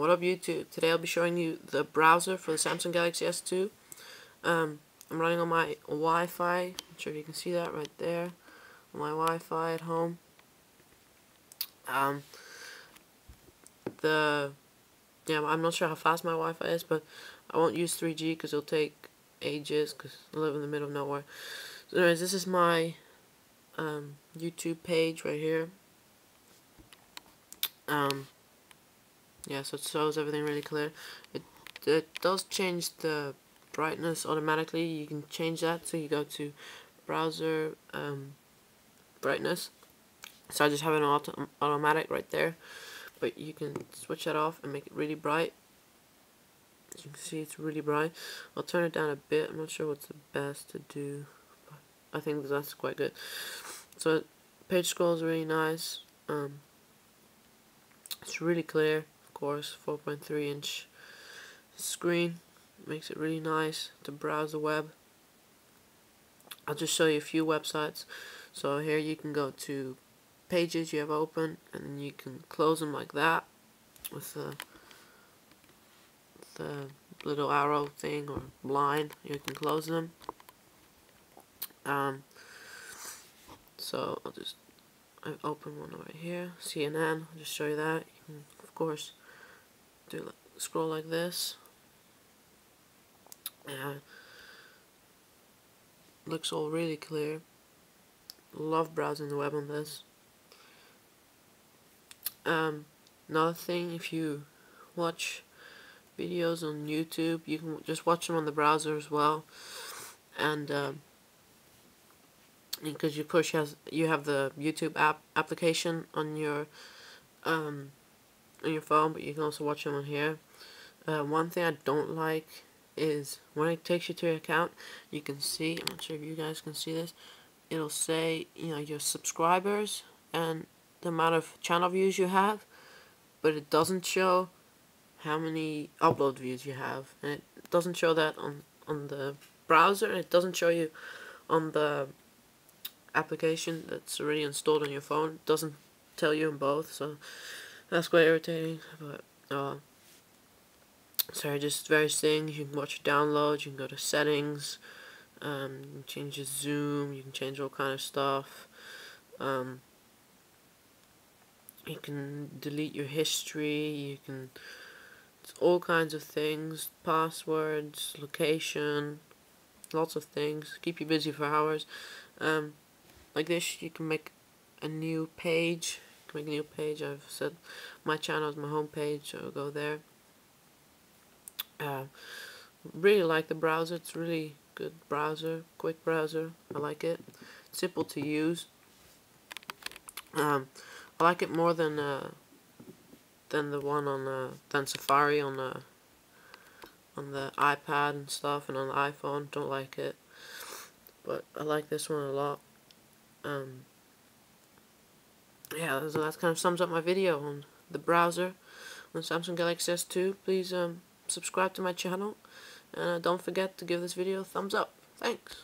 What up YouTube? Today I'll be showing you the browser for the Samsung Galaxy S2. I'm running on my Wi-Fi. I'm sure you can see that right there. My Wi-Fi at home. I'm not sure how fast my Wi-Fi is, but I won't use 3G because it'll take ages because I live in the middle of nowhere. So anyways, this is my YouTube page right here. Yeah, so it shows everything really clear. It does change the brightness automatically. You can change that, so you go to browser brightness. So I just have it on automatic right there, but you can switch that off and make it really bright. As you can see, it's really bright. I'll turn it down a bit. I'm not sure what's the best to do, but I think that's quite good. So page scroll is really nice. It's really clear. Course, 4.3-inch screen makes it really nice to browse the web. I'll just show you a few websites. So here you can go to pages you have open, and then you can close them like that with the little arrow thing or line. You can close them. So I've opened one right here, CNN. I'll just show you that. You can, of course, scroll like this. Yeah, looks all really clear. Love browsing the web on this. Another thing, if you watch videos on YouTube, you can just watch them on the browser as well. And because of course you have the YouTube application on your phone, but you can also watch them on here. One thing I don't like is when it takes you to your account, you can see, I'm not sure if you guys can see this, it'll say, you know, your subscribers and the amount of channel views you have, but it doesn't show how many upload views you have, and it doesn't show that on the browser, and it doesn't show you on the application that's already installed on your phone. It doesn't tell you in both, so that's quite irritating. But sorry, just various things. You can watch your downloads, you can go to settings, you can change the zoom, you can change all kind of stuff. You can delete your history, you can, it's all kinds of things, passwords, location, lots of things, keep you busy for hours. Like this, you can make a new page. I've said my channel is my home page, so I'll go there. Really like the browser. It's really good browser, quick browser. I like it. Simple to use. I like it more than the one on than Safari on the iPad and stuff, and on the iPhone. Don't like it, but I like this one a lot. Yeah, so that kind of sums up my video on the browser on Samsung Galaxy S2. Please subscribe to my channel, and don't forget to give this video a thumbs up. Thanks.